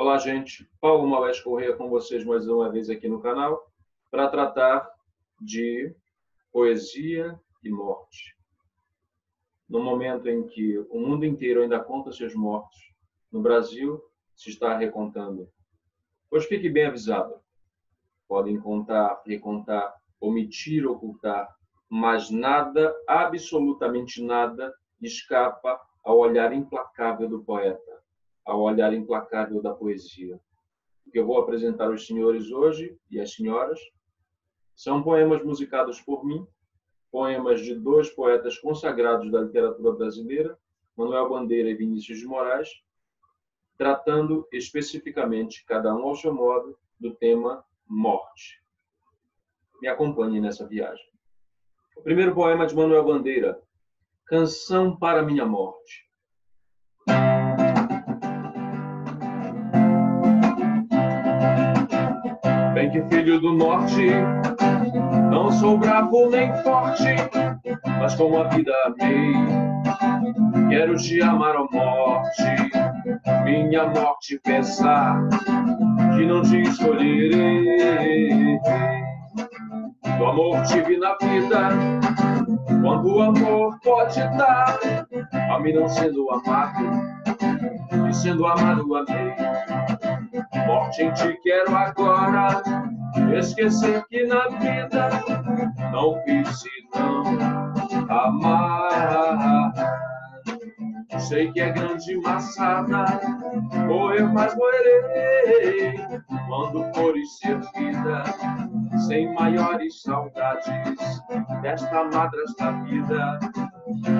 Olá, gente. Paulo Maués Corrêa com vocês mais uma vez aqui no canal para tratar de poesia e morte. No momento em que o mundo inteiro ainda conta seus mortos, no Brasil se está recontando. Pois fique bem avisado. Podem contar, recontar, omitir, ocultar, mas nada, absolutamente nada, escapa ao olhar implacável do poeta, ao olhar implacável da poesia. O que eu vou apresentar aos senhores hoje e às senhoras são poemas musicados por mim, poemas de dois poetas consagrados da literatura brasileira, Manuel Bandeira e Vinícius de Moraes, tratando especificamente, cada um ao seu modo, do tema morte. Me acompanhe nessa viagem. O primeiro poema de Manuel Bandeira, Canção para Minha Morte. Bem que filho do norte, não sou bravo nem forte, mas como a vida amei, quero te amar, ó morte, minha morte pensar, que não te escolherei. Do amor tive na vida, quanto o amor pode dar, a mim não sendo amado, e sendo amado amei. Morte em ti quero agora, esquecer que na vida não fiz senão amar. Sei que é grande maçada, morrer mas morrerei, quando fores servida, sem maiores saudades, desta madrasta vida,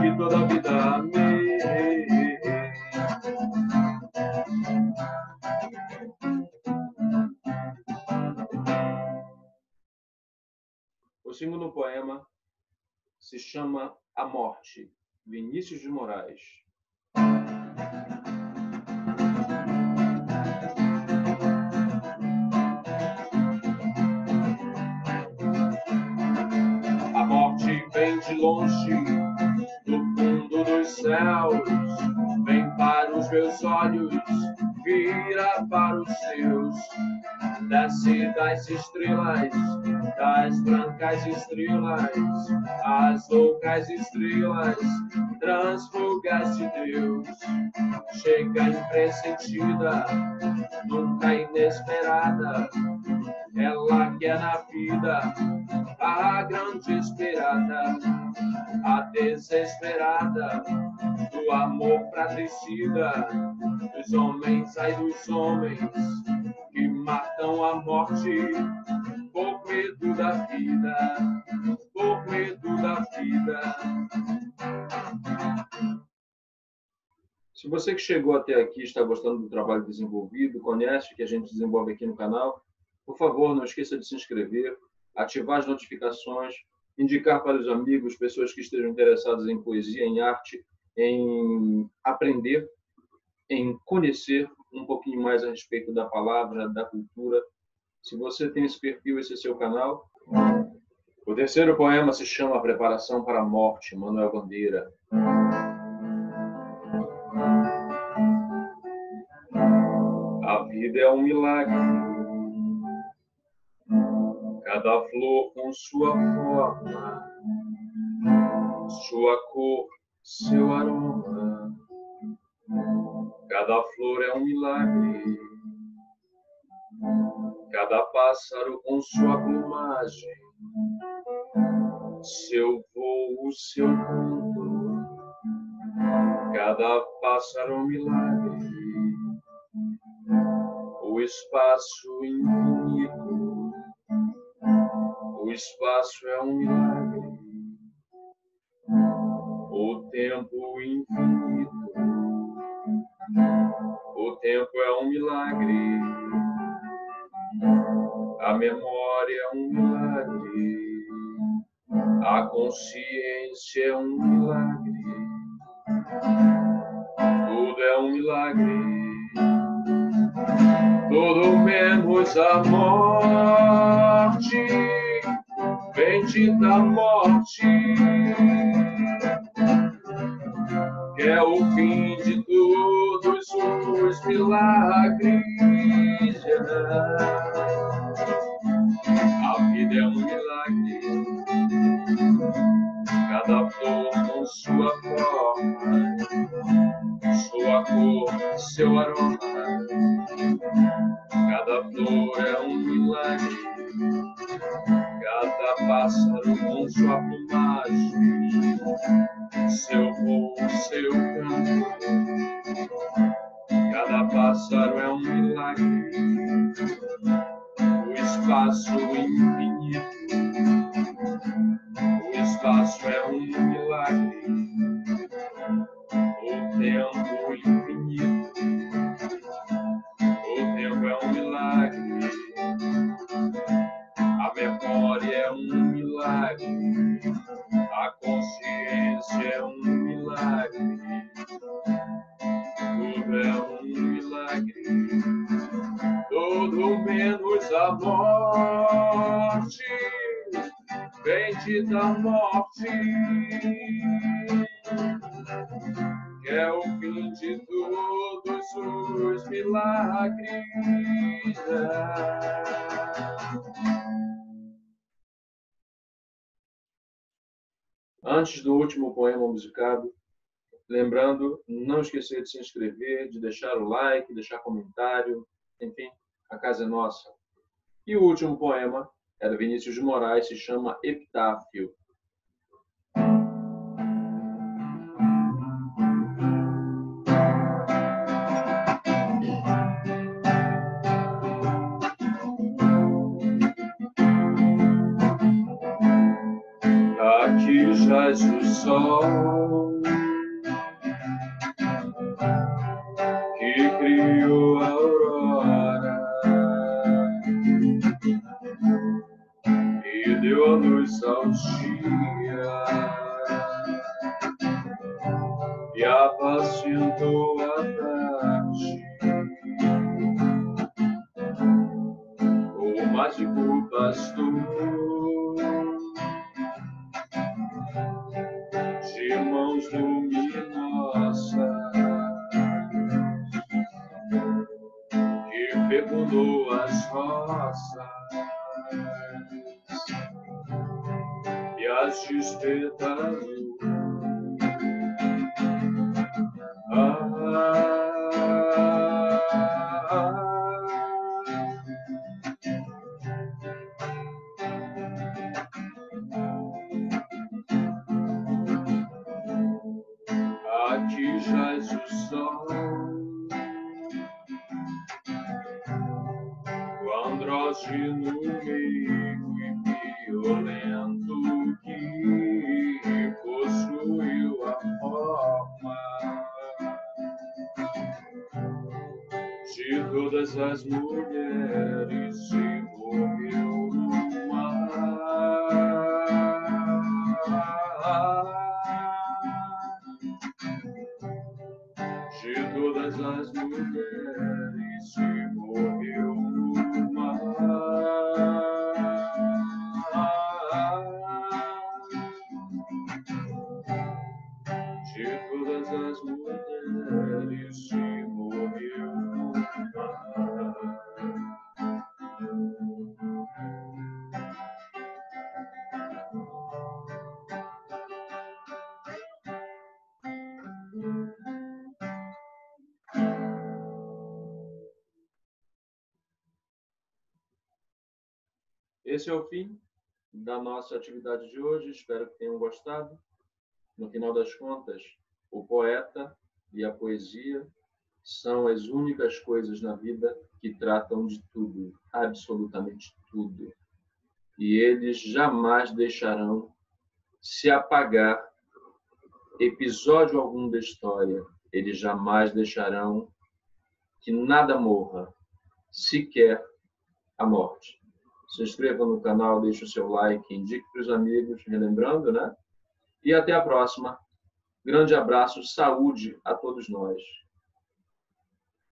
que toda a vida amei. O segundo poema se chama A Morte, Vinícius de Moraes. A morte vem de longe, do fundo dos céus, vem para os meus olhos, vira para os seus. Desce das estrelas, das brancas estrelas, as loucas estrelas, transfugas de Deus. Chega impressentida, nunca inesperada, ela que é na vida a grande esperada, a desesperada, do amor fratricida, dos homens, ai dos homens, que matam a morte por medo da vida, por medo da vida. Se você que chegou até aqui está gostando do trabalho desenvolvido, conhece que a gente desenvolve aqui no canal, por favor, não esqueça de se inscrever, ativar as notificações, indicar para os amigos, pessoas que estejam interessadas em poesia, em arte, em aprender, em conhecer um pouquinho mais a respeito da palavra, da cultura. Se você tem esse perfil, esse é seu canal. O terceiro poema se chama Preparação para a Morte, Manuel Bandeira. A vida é um milagre, cada flor com sua forma, sua cor, seu aroma. Cada flor é um milagre, cada pássaro com sua plumagem, seu voo, seu canto. Cada pássaro é um milagre, o espaço infinito, o espaço é um milagre, o tempo infinito, o tempo é um milagre, a memória é um milagre, a consciência é um milagre, tudo é um milagre, tudo menos a morte, bendita morte, que é o fim de todos os milagres. Cada flor é um milagre, cada pássaro com sua plumagem, seu voo, seu canto. Cada pássaro é um milagre, o espaço infinito. O espaço é um milagre, o tempo infinito. O tempo é um milagre, a memória é um milagre, a consciência é um milagre, tudo é um milagre, tudo menos a morte. Vem-te da morte, que é o fim de todos os milagres. Antes do último poema musicado, lembrando, não esquecer de se inscrever, de deixar o like, deixar comentário, enfim, a casa é nossa. E o último poema é do Vinícius de Moraes, se chama Epitáfio. Aqui jaz o sol que criou a aurora, deu a luz ao dia e apacentou a tarde. O mágico pastor de mãos luminosa que fecundou as roças e as despetalou. Aqui jaz o sol quando andrógino meigo e violento que possuiu a forma de todas as mulheres, se morreu no mar de todas as mulheres, se morreu no mar. As mulheres se morreu no mar. Esse é o fim da nossa atividade de hoje. Espero que tenham gostado. No final das contas, o poeta e a poesia são as únicas coisas na vida que tratam de tudo, absolutamente tudo. E eles jamais deixarão se apagar episódio algum da história. Eles jamais deixarão que nada morra, sequer a morte. Se inscreva no canal, deixe o seu like, indique para os amigos, relembrando, né? E até a próxima. Grande abraço, saúde a todos nós.